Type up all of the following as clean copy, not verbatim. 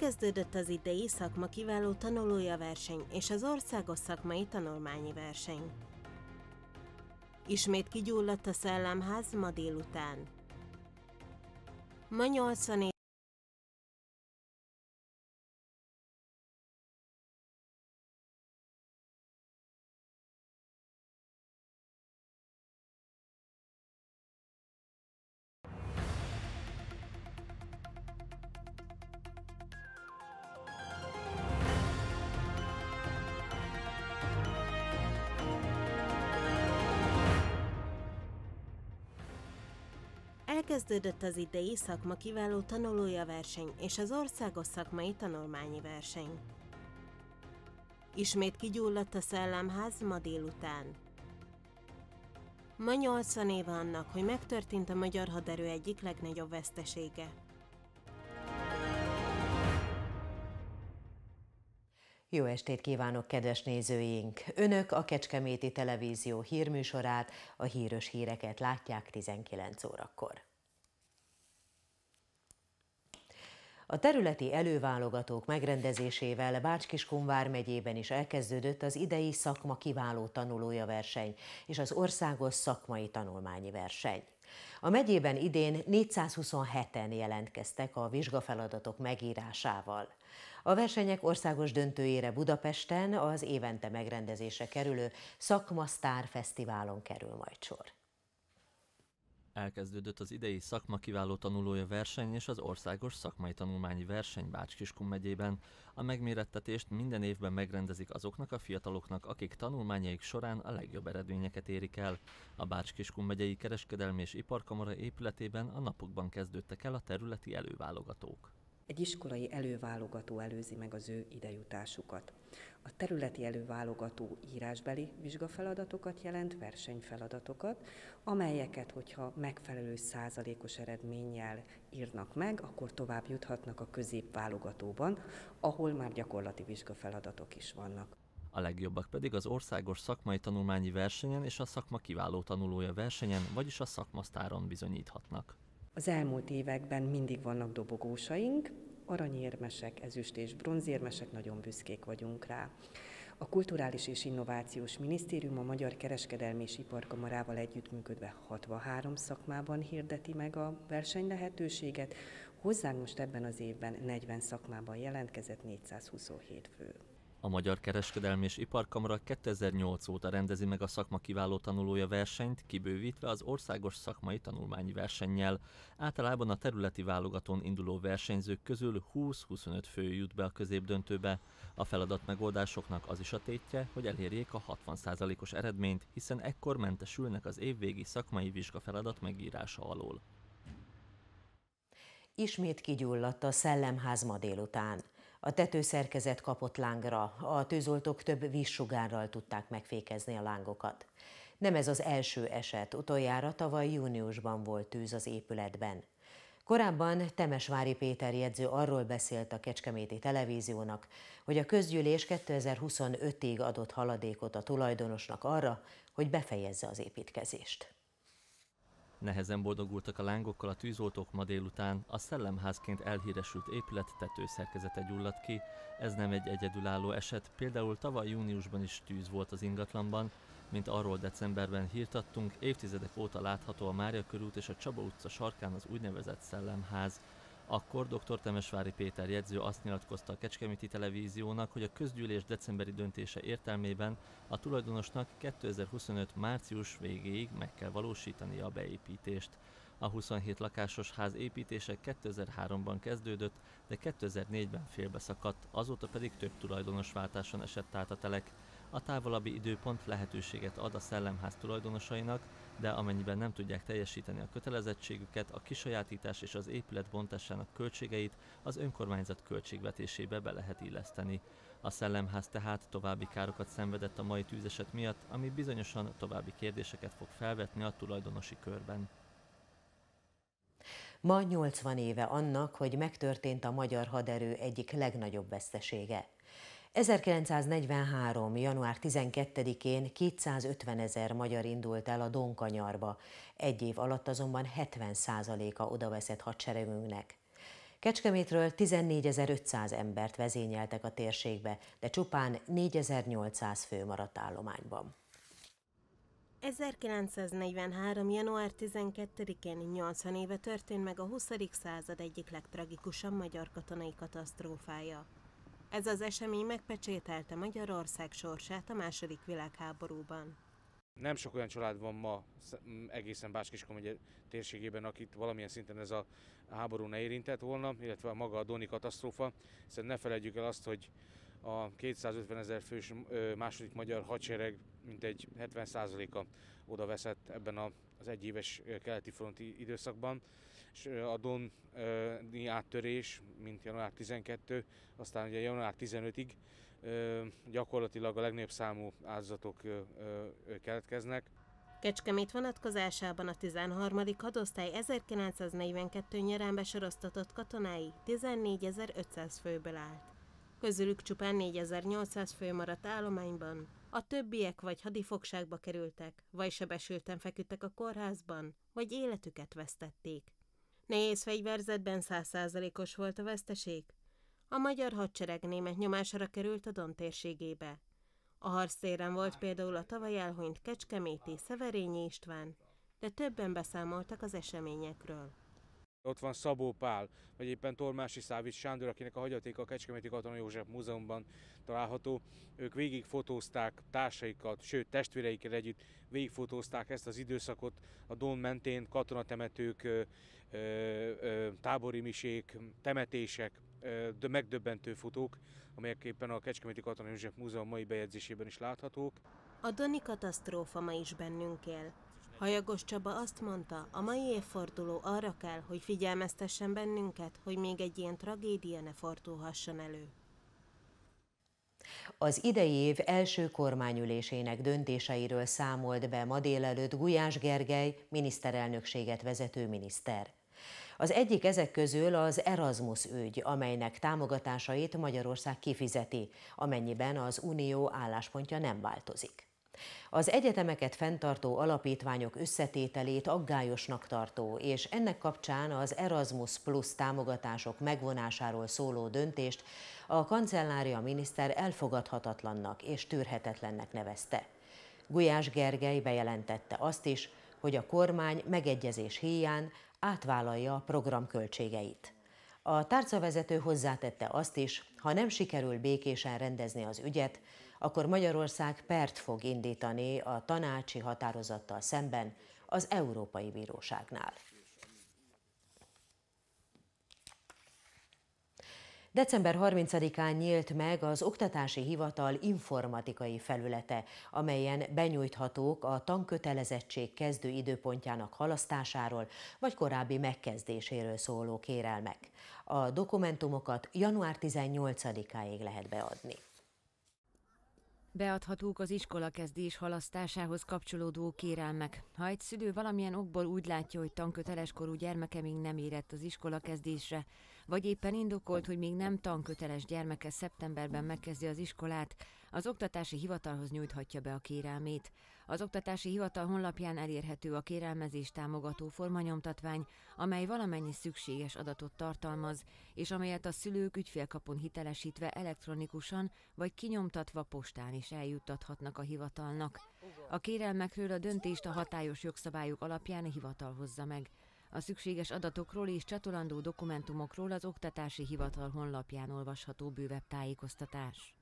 Elkezdődött az idei szakma kiváló tanulója verseny és az országos szakmai tanulmányi verseny. Ismét kigyulladt a Szellemház ma délután. Ma 84. Elkezdődött az idei szakma kiváló tanulója verseny és az országos szakmai tanulmányi verseny. Ismét kigyulladt a Szellemház ma délután. Ma 80 éve annak, hogy megtörtént a magyar haderő egyik legnagyobb vesztesége. Jó estét kívánok, kedves nézőink! Önök a Kecskeméti Televízió hírműsorát, a hírös híreket látják 19 órakor. A területi előválogatók megrendezésével Bács-Kiskun vármegyében is elkezdődött az idei szakma kiváló tanulója verseny és az országos szakmai tanulmányi verseny. A megyében idén 427-en jelentkeztek a vizsgafeladatok megírásával. A versenyek országos döntőjére Budapesten az évente megrendezésre kerülő Szakma Sztár Fesztiválon kerül majd sor. Elkezdődött az idei szakma kiváló tanulója verseny és az országos szakmai tanulmányi verseny Bács-Kiskun megyében. A megmérettetést minden évben megrendezik azoknak a fiataloknak, akik tanulmányaik során a legjobb eredményeket érik el. A Bács-Kiskun megyei Kereskedelmi és Iparkamara épületében a napokban kezdődtek el a területi előválogatók. Egy iskolai előválogató előzi meg az ő idejutásukat. A területi előválogató írásbeli vizsgafeladatokat jelent, versenyfeladatokat, amelyeket, hogyha megfelelő százalékos eredménnyel írnak meg, akkor tovább juthatnak a középválogatóban, ahol már gyakorlati vizsgafeladatok is vannak. A legjobbak pedig az országos szakmai tanulmányi versenyen és a szakma kiváló tanulója versenyen, vagyis a szakmasztáron bizonyíthatnak. Az elmúlt években mindig vannak dobogósaink, aranyérmesek, ezüst és bronzérmesek, nagyon büszkék vagyunk rá. A Kulturális és Innovációs Minisztérium a Magyar Kereskedelmi és Iparkamarával együttműködve 63 szakmában hirdeti meg a versenylehetőséget. Hozzánk most ebben az évben 40 szakmában jelentkezett 427 fő. A Magyar Kereskedelmi és Iparkamara 2008 óta rendezi meg a szakma kiváló tanulója versenyt, kibővítve az országos szakmai tanulmányi versennyel. Általában a területi válogatón induló versenyzők közül 20-25 fő jut be a középdöntőbe. A feladatmegoldásoknak az is a tétje, hogy elérjék a 60%-os eredményt, hiszen ekkor mentesülnek az évvégi szakmai vizsgafeladat megírása alól. Ismét kigyulladt a Szellemház ma délután. A tetőszerkezet kapott lángra, a tűzoltók több vízsugárral tudták megfékezni a lángokat. Nem ez az első eset, utoljára tavaly júniusban volt tűz az épületben. Korábban Temesvári Péter jegyző arról beszélt a Kecskeméti Televíziónak, hogy a közgyűlés 2025-ig adott haladékot a tulajdonosnak arra, hogy befejezze az építkezést. Nehezen boldogultak a lángokkal a tűzoltók ma délután, a Szellemházként elhíresült épület tetőszerkezete gyulladt ki. Ez nem egy egyedülálló eset, például tavaly júniusban is tűz volt az ingatlanban. Mint arról decemberben hírt adtunk, évtizedek óta látható a Mária körút és a Csaba utca sarkán az úgynevezett Szellemház. Akkor dr. Temesvári Péter jegyző azt nyilatkozta a Kecskeméti Televíziónak, hogy a közgyűlés decemberi döntése értelmében a tulajdonosnak 2025. március végéig meg kell valósítania a beépítést. A 27 lakásos ház építése 2003-ban kezdődött, de 2004-ben félbeszakadt, azóta pedig több tulajdonosváltáson esett át a telek. A távolabbi időpont lehetőséget ad a Szellemház tulajdonosainak, de amennyiben nem tudják teljesíteni a kötelezettségüket, a kisajátítás és az épület bontásának költségeit az önkormányzat költségvetésébe be lehet illeszteni. A Szellemház tehát további károkat szenvedett a mai tűzeset miatt, ami bizonyosan további kérdéseket fog felvetni a tulajdonosi körben. Ma 80 éve annak, hogy megtörtént a magyar haderő egyik legnagyobb vesztesége. 1943. január 12-én 250 000 magyar indult el a Don-kanyarba, egy év alatt azonban 70%-a odaveszett hadseregünknek. Kecskemétről 14.500 embert vezényeltek a térségbe, de csupán 4.800 fő maradt állományban. 1943. január 12-én 80 éve történt meg a 20. század egyik legtragikusabb magyar katonai katasztrófája. Ez az esemény megpecsételte Magyarország sorsát a II. Világháborúban. Nem sok olyan család van ma egészen Bács-Kiskun térségében, akit valamilyen szinten ez a háború ne érintett volna, illetve maga a Doni katasztrófa. Hiszen ne felejtjük el azt, hogy a 250.000 fős második magyar hadsereg mintegy 70%-a oda veszett ebben az egyéves keleti fronti időszakban, és a Doni áttörés, mint január 12, aztán ugye január 15-ig gyakorlatilag a legnagyobb számú áldozatok keletkeznek. Kecskemét vonatkozásában a 13. hadosztály 1942 nyarán besoroztatott katonái 14.500 főből állt. Közülük csupán 4.800 fő maradt állományban, a többiek vagy hadifogságba kerültek, vagy sebesülten feküdtek a kórházban, vagy életüket vesztették. Nehéz fegyverzetben 100%-os volt a veszteség. A magyar hadsereg német nyomásra került a Don térségébe. A harctéren volt például a tavaly elhunyt kecskeméti Szeverényi István, de többen beszámoltak az eseményekről. Ott van Szabó Pál, vagy éppen Tormási Szávics Sándor, akinek a hagyatéka a Kecskeméti Katonai József Múzeumban található. Ők végigfotózták társaikat, sőt testvéreikkel együtt végigfotózták ezt az időszakot a Don mentén, katonatemetők, tábori misék, temetések, megdöbbentő fotók, amelyek éppen a Kecskeméti Katonai József Múzeum mai bejegyzésében is láthatók. A doni katasztrófa ma is bennünk él. Hajagos Csaba azt mondta, a mai évforduló arra kell, hogy figyelmeztessen bennünket, hogy még egy ilyen tragédia ne fordulhasson elő. Az idei év első kormányülésének döntéseiről számolt be ma délelőtt Gulyás Gergely, miniszterelnökséget vezető miniszter. Az egyik ezek közül az Erasmus ügy, amelynek támogatásait Magyarország kifizeti, amennyiben az Unió álláspontja nem változik. Az egyetemeket fenntartó alapítványok összetételét aggályosnak tartó, és ennek kapcsán az Erasmus Plusz támogatások megvonásáról szóló döntést a kancellária miniszter elfogadhatatlannak és tűrhetetlennek nevezte. Gulyás Gergely bejelentette azt is, hogy a kormány megegyezés híján átvállalja a program költségeit. A tárcavezető hozzátette azt is, ha nem sikerül békésen rendezni az ügyet, akkor Magyarország pert fog indítani a tanácsi határozattal szemben az Európai Bíróságnál. December 30-án nyílt meg az Oktatási Hivatal informatikai felülete, amelyen benyújthatók a tankötelezettség kezdő időpontjának halasztásáról vagy korábbi megkezdéséről szóló kérelmek. A dokumentumokat január 18-áig lehet beadni. Beadhatók az iskolakezdés halasztásához kapcsolódó kérelmek. Ha egy szülő valamilyen okból úgy látja, hogy tanköteleskorú gyermeke még nem érett az iskolakezdésre, vagy éppen indokolt, hogy még nem tanköteles gyermeke szeptemberben megkezdi az iskolát, az Oktatási Hivatalhoz nyújthatja be a kérelmét. Az Oktatási Hivatal honlapján elérhető a kérelmezést támogató formanyomtatvány, amely valamennyi szükséges adatot tartalmaz, és amelyet a szülők ügyfélkapon hitelesítve elektronikusan vagy kinyomtatva postán is eljuttathatnak a hivatalnak. A kérelmekről a döntést a hatályos jogszabályok alapján a hivatal hozza meg. A szükséges adatokról és csatolandó dokumentumokról az Oktatási Hivatal honlapján olvasható bővebb tájékoztatás.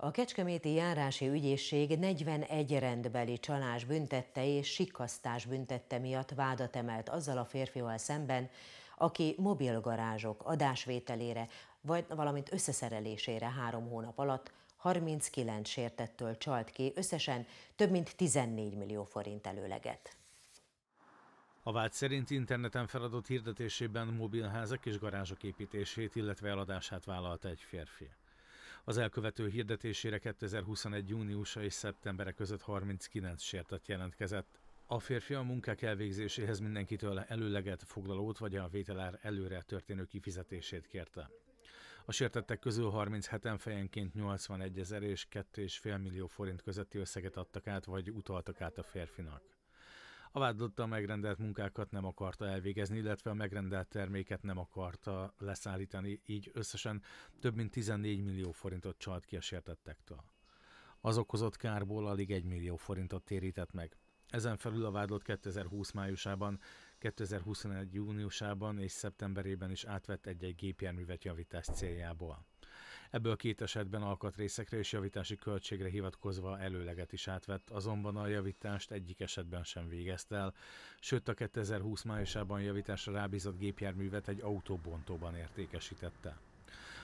A Kecskeméti Járási Ügyészség 41 rendbeli csalás büntette és sikkasztás büntette miatt vádat emelt azzal a férfival szemben, aki mobilgarázsok adásvételére, vagy valamint összeszerelésére 3 hónap alatt 39 sértettől csalt ki összesen több mint 14 millió forint előleget. A vád szerint interneten feladott hirdetésében mobilházak és garázsok építését, illetve eladását vállalta egy férfi. Az elkövető hirdetésére 2021. júniusa és szeptembere között 39 sértett jelentkezett. A férfi a munkák elvégzéséhez mindenkitől előleget, foglalót vagy a vételár előre történő kifizetését kérte. A sértettek közül 37-en fejenként 81.000 és 2,5 millió forint közötti összeget adtak át vagy utaltak át a férfinak. A vádlott a megrendelt munkákat nem akarta elvégezni, illetve a megrendelt terméket nem akarta leszállítani, így összesen több mint 14 millió forintot csalt ki a sértettektől. Az okozott kárból alig 1 millió forintot térített meg. Ezen felül a vádlott 2020 májusában, 2021 júniusában és szeptemberében is átvett egy-egy gépjárművet javítás céljából. Ebből két esetben alkatrészekre és javítási költségre hivatkozva előleget is átvett, azonban a javítást egyik esetben sem végezte el, sőt a 2020 májusában javításra rábízott gépjárművet egy autóbontóban értékesítette.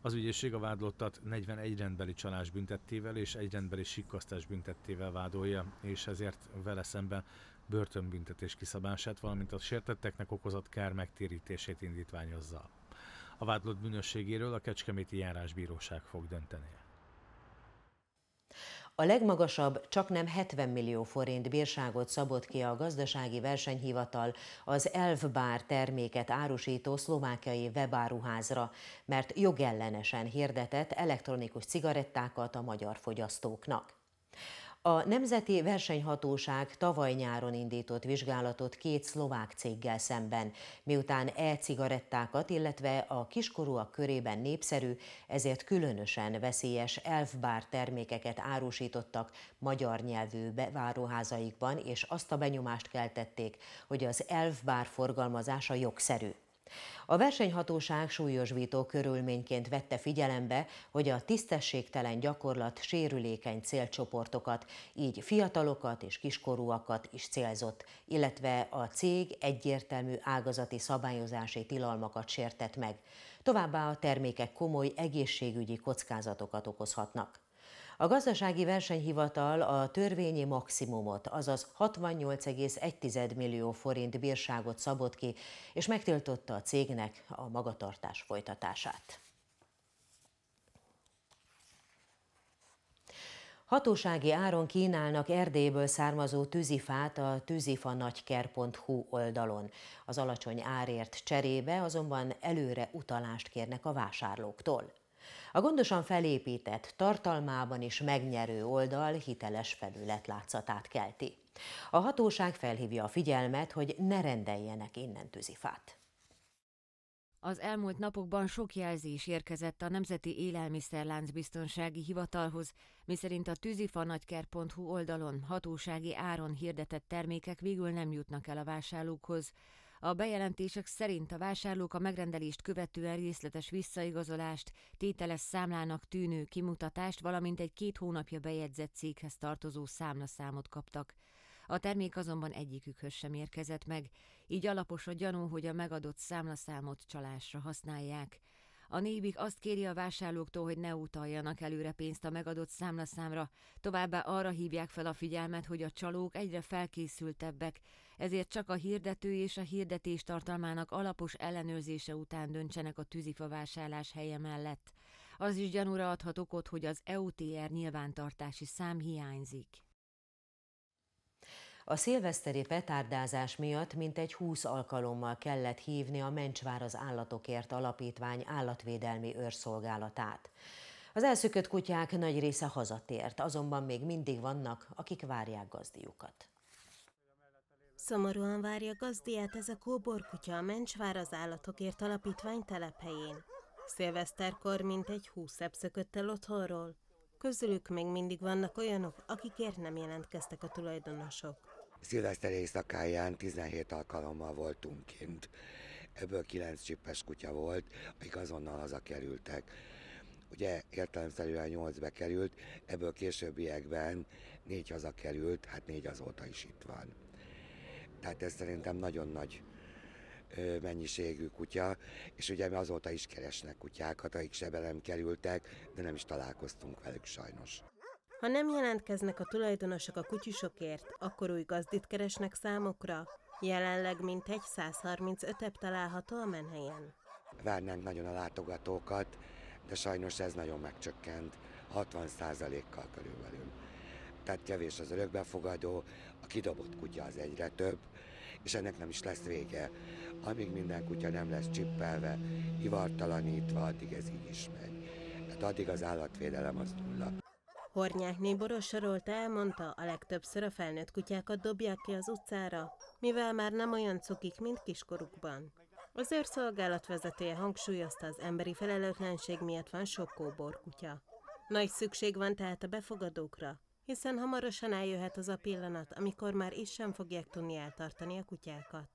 Az ügyészség a vádlottat 41 rendbeli csalás büntettével és egy rendbeli sikkasztás büntettével vádolja, és ezért vele szemben börtönbüntetés kiszabását, valamint a sértetteknek okozott kár megtérítését indítványozza. A vádlott bűnösségéről a Kecskeméti Járásbíróság fog dönteni. A legmagasabb csaknem 70 millió forint bírságot szabott ki a Gazdasági Versenyhivatal az Elfbar terméket árusító szlovákiai webáruházra, mert jogellenesen hirdetett elektronikus cigarettákat a magyar fogyasztóknak. A Nemzeti Versenyhatóság tavaly nyáron indított vizsgálatot két szlovák céggel szemben, miután e-cigarettákat, illetve a kiskorúak körében népszerű, ezért különösen veszélyes Elfbar termékeket árusítottak magyar nyelvű beváróházaikban, és azt a benyomást keltették, hogy az Elfbar forgalmazása jogszerű. A versenyhatóság súlyosbító körülményként vette figyelembe, hogy a tisztességtelen gyakorlat sérülékeny célcsoportokat, így fiatalokat és kiskorúakat is célzott, illetve a cég egyértelmű ágazati szabályozási tilalmakat sértett meg. Továbbá a termékek komoly egészségügyi kockázatokat okozhatnak. A Gazdasági Versenyhivatal a törvényi maximumot, azaz 68,1 millió forint bírságot szabott ki, és megtiltotta a cégnek a magatartás folytatását. Hatósági áron kínálnak Erdélyből származó tűzifát a tűzifanagyker.hu oldalon. Az alacsony árért cserébe azonban előre utalást kérnek a vásárlóktól. A gondosan felépített, tartalmában is megnyerő oldal hiteles felület látszatát kelti. A hatóság felhívja a figyelmet, hogy ne rendeljenek innen tűzifát. Az elmúlt napokban sok jelzés érkezett a Nemzeti Élelmiszerlánc Biztonsági Hivatalhoz, miszerint a tűzifanagyker.hu oldalon hatósági áron hirdetett termékek végül nem jutnak el a vásárlókhoz. A bejelentések szerint a vásárlók a megrendelést követően részletes visszaigazolást, tételes számlának tűnő kimutatást, valamint egy 2 hónapja bejegyzett céghez tartozó számlaszámot kaptak. A termék azonban egyikükhöz sem érkezett meg, így alapos a gyanú, hogy a megadott számlaszámot csalásra használják. A NÉBIK azt kéri a vásárlóktól, hogy ne utaljanak előre pénzt a megadott számlaszámra, továbbá arra hívják fel a figyelmet, hogy a csalók egyre felkészültebbek, ezért csak a hirdető és a hirdetés tartalmának alapos ellenőrzése után döntsenek a tűzifa vásárlás helye mellett. Az is gyanúra adhat okot, hogy az EUTR nyilvántartási szám hiányzik. A szilveszteri petárdázás miatt mintegy 20 alkalommal kellett hívni a Mentsvár az Állatokért Alapítvány állatvédelmi őrszolgálatát. Az elszökött kutyák nagy része hazatért, azonban még mindig vannak, akik várják gazdijukat. Szomorúan várja gazdiát ez a kóborkutya a Mentsvár az Állatokért Alapítvány telephelyén. Szilveszterkor mintegy 20 ebb szökött el otthonról. Közülük még mindig vannak olyanok, akikért nem jelentkeztek a tulajdonosok. Szilveszter éjszakáján 17 alkalommal voltunk kint. Ebből 9 csippes kutya volt, akik azonnal hazakerültek. Ugye értelemszerűen 8 bekerült, ebből későbbiekben 4 hazakerült, hát 4 azóta is itt van. Tehát ez szerintem nagyon nagy mennyiségű kutya, és ugye mi azóta is keresnek kutyákat, akik se be nem kerültek, de nem is találkoztunk velük sajnos. Ha nem jelentkeznek a tulajdonosok a kutyusokért, akkor új gazdit keresnek számokra. Jelenleg mintegy 135-ebb található a menhelyen. Várnánk nagyon a látogatókat, de sajnos ez nagyon megcsökkent, 60%-kal körülbelül. Tehát kevés az örökbefogadó, a kidobott kutya az egyre több, és ennek nem is lesz vége. Amíg minden kutya nem lesz csippelve, ivartalanítva, addig ez így is megy. Tehát addig az állatvédelem az nulla. Hornyák Néboros sorolta, elmondta, a legtöbbször a felnőtt kutyákat dobják ki az utcára, mivel már nem olyan cukik, mint kiskorukban. Az őrszolgálat vezetője hangsúlyozta, az emberi felelőtlenség miatt van sok kóborkutya. Nagy szükség van tehát a befogadókra, hiszen hamarosan eljöhet az a pillanat, amikor már is sem fogják tudni eltartani a kutyákat.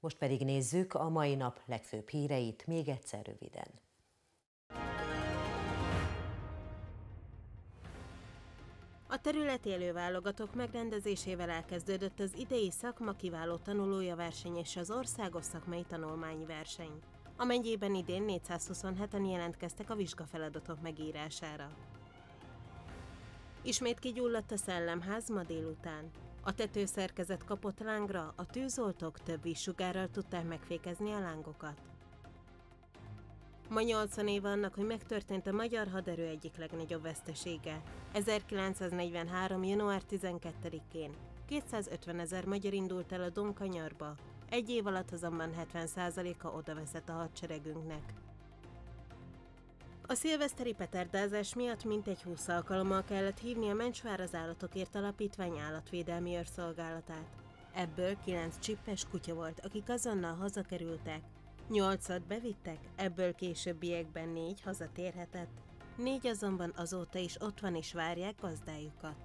Most pedig nézzük a mai nap legfőbb híreit még egyszer röviden. A területi élőválogatók megrendezésével elkezdődött az idei szakma kiváló tanulója verseny és az országos szakmai tanulmányverseny, amennyiben idén 427-en jelentkeztek a vizsgafeladatok megírására. Ismét kigyulladt a szellemház ma délután. A tetőszerkezet kapott lángra, a tűzoltók több vízsugárral tudták megfékezni a lángokat. Ma 80 év annak, hogy megtörtént a magyar haderő egyik legnagyobb vesztesége. 1943. január 12-én 250 000 magyar indult el a Don-kanyarba, egy év alatt azonban 70%-a odaveszett a hadseregünknek. A szilveszteri petárdázás miatt mintegy 20 alkalommal kellett hívni a Mentsvár az Állatokért Alapítvány állatvédelmi őrszolgálatát. Ebből 9 csippes kutya volt, akik azonnal hazakerültek. 8-at bevittek, ebből későbbiekben 4 hazatérhetett. 4 azonban azóta is ott van és várják gazdájukat.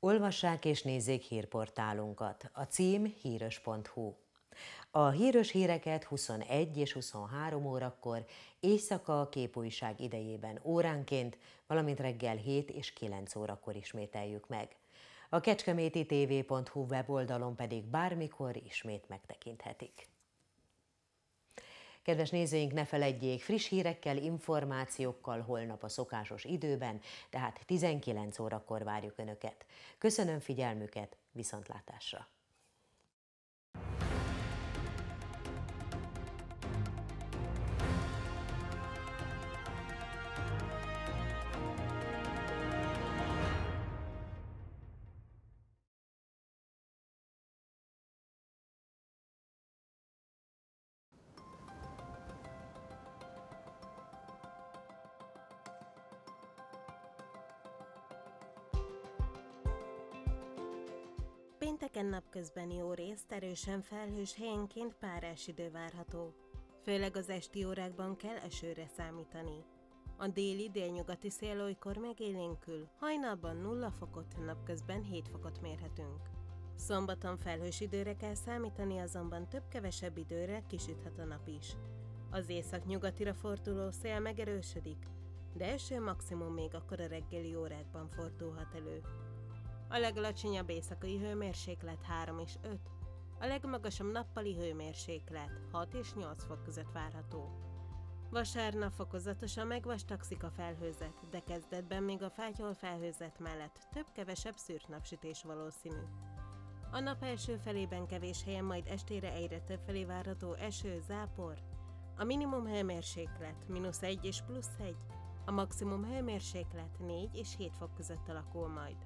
Olvassák és nézzék hírportálunkat. A cím híros.hu. A híres híreket 21 és 23 órakor éjszaka a képújság idejében óránként, valamint reggel 7 és 9 órakor ismételjük meg. A kecskeméti tv.hu weboldalon pedig bármikor ismét megtekinthetik. Kedves nézőink, ne feledjék, friss hírekkel, információkkal holnap a szokásos időben, tehát 19 órakor várjuk Önöket. Köszönöm figyelmüket, viszontlátásra! Pénteken napközbeni órészt erősen felhős, helyenként párás idő várható. Főleg az esti órákban kell esőre számítani. A déli-délnyugati szél olykor megélénkül, hajnalban 0 fokot, napközben 7 fokot mérhetünk. Szombaton felhős időre kell számítani, azonban több-kevesebb időre kisüthet a nap is. Az észak-nyugatira forduló szél megerősödik, de eső maximum még akkor a reggeli órákban fordulhat elő. A legalacsonyabb éjszakai hőmérséklet 3 és 5, a legmagasabb nappali hőmérséklet 6 és 8 fok között várható. Vasárnap fokozatosan megvastagszik a felhőzet, de kezdetben még a fátyol felhőzet mellett több-kevesebb szűrt napsütés valószínű. A nap első felében kevés helyen, majd estére egyre több felé várható eső, zápor. A minimum hőmérséklet -1 és +1, a maximum hőmérséklet 4 és 7 fok között alakul majd.